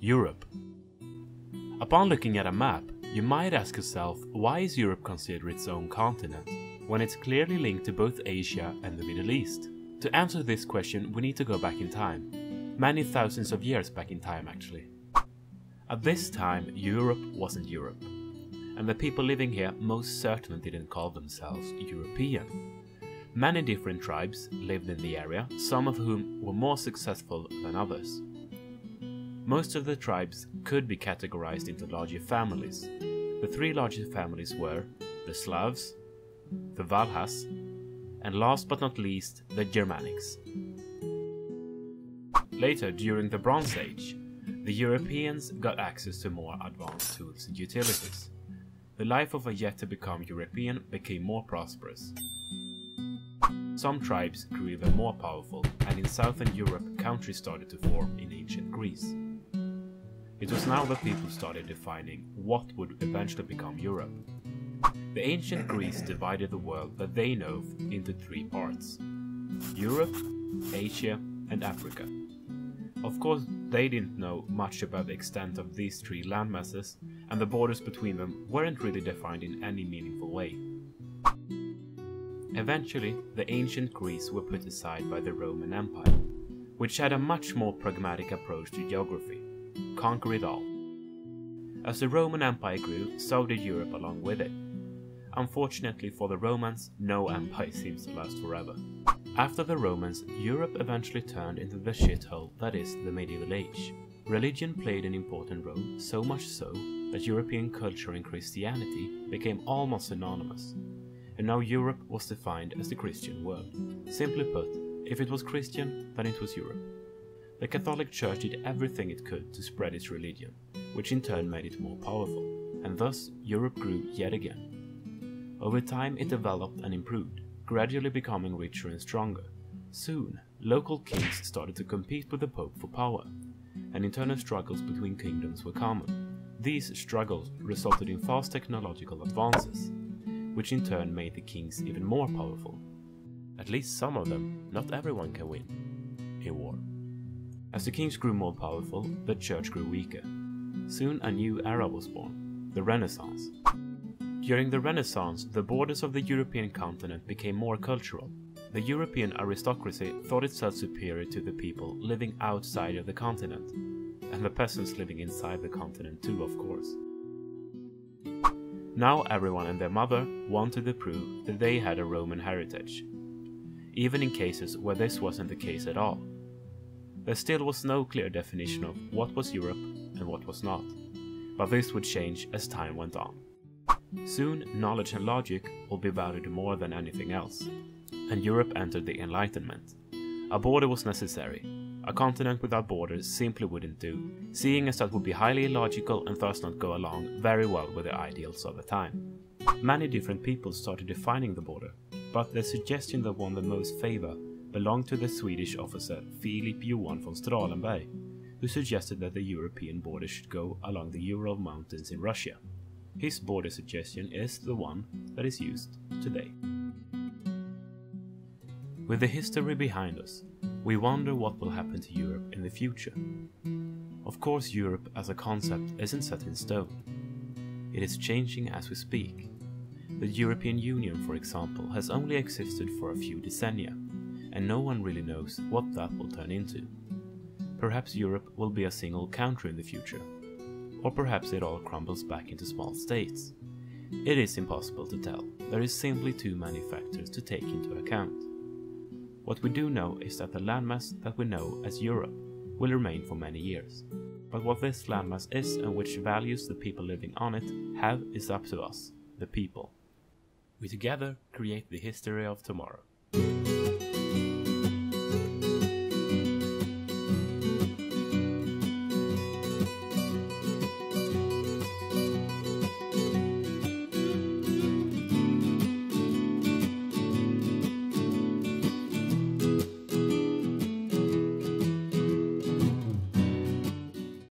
Europe. Upon looking at a map, you might ask yourself, why is Europe considered its own continent, when it's clearly linked to both Asia and the Middle East? To answer this question, we need to go back in time. Many thousands of years back in time, actually. At this time, Europe wasn't Europe. And the people living here most certainly didn't call themselves European. Many different tribes lived in the area, some of whom were more successful than others. Most of the tribes could be categorized into larger families. The three largest families were the Slavs, the Valhas, and last but not least, the Germanics. Later, during the Bronze Age, the Europeans got access to more advanced tools and utilities. The life of a yet-to-become European became more prosperous. Some tribes grew even more powerful, and in southern Europe, countries started to form in ancient Greece. It was now that people started defining what would eventually become Europe. The ancient Greeks divided the world that they know of into three parts: Europe, Asia, and Africa. Of course, they didn't know much about the extent of these three landmasses, and the borders between them weren't really defined in any meaningful way. Eventually, the ancient Greeks were put aside by the Roman Empire, which had a much more pragmatic approach to geography: conquer it all. As the Roman Empire grew, so did Europe along with it. Unfortunately for the Romans, no empire seems to last forever. After the Romans, Europe eventually turned into the shithole that is the medieval age. Religion played an important role, so much so that European culture and Christianity became almost synonymous, and now Europe was defined as the Christian world. Simply put, if it was Christian, then it was Europe. The Catholic Church did everything it could to spread its religion, which in turn made it more powerful, and thus Europe grew yet again. Over time it developed and improved, gradually becoming richer and stronger. Soon, local kings started to compete with the Pope for power, and internal struggles between kingdoms were common. These struggles resulted in fast technological advances, which in turn made the kings even more powerful. At least some of them. Not everyone can win a war. As the kings grew more powerful, the church grew weaker. Soon a new era was born, the Renaissance. During the Renaissance, the borders of the European continent became more cultural. The European aristocracy thought itself superior to the people living outside of the continent, and the peasants living inside the continent too, of course. Now everyone and their mother wanted to prove that they had a Roman heritage, even in cases where this wasn't the case at all. There still was no clear definition of what was Europe and what was not, but this would change as time went on. Soon, knowledge and logic will be valued more than anything else, and Europe entered the Enlightenment. A border was necessary. A continent without borders simply wouldn't do, seeing as that would be highly illogical and thus not go along very well with the ideals of the time. Many different people started defining the border, but the suggestion that won the most favor belonged to the Swedish officer Philip Johan von Strahlenberg, who suggested that the European border should go along the Ural Mountains in Russia. His border suggestion is the one that is used today. With the history behind us, we wonder what will happen to Europe in the future. Of course, Europe as a concept isn't set in stone. It is changing as we speak. The European Union, for example, has only existed for a few decennia, and no one really knows what that will turn into. Perhaps Europe will be a single country in the future. Or perhaps it all crumbles back into small states. It is impossible to tell. There is simply too many factors to take into account. What we do know is that the landmass that we know as Europe will remain for many years. But what this landmass is and which values the people living on it have is up to us, the people. We together create the history of tomorrow.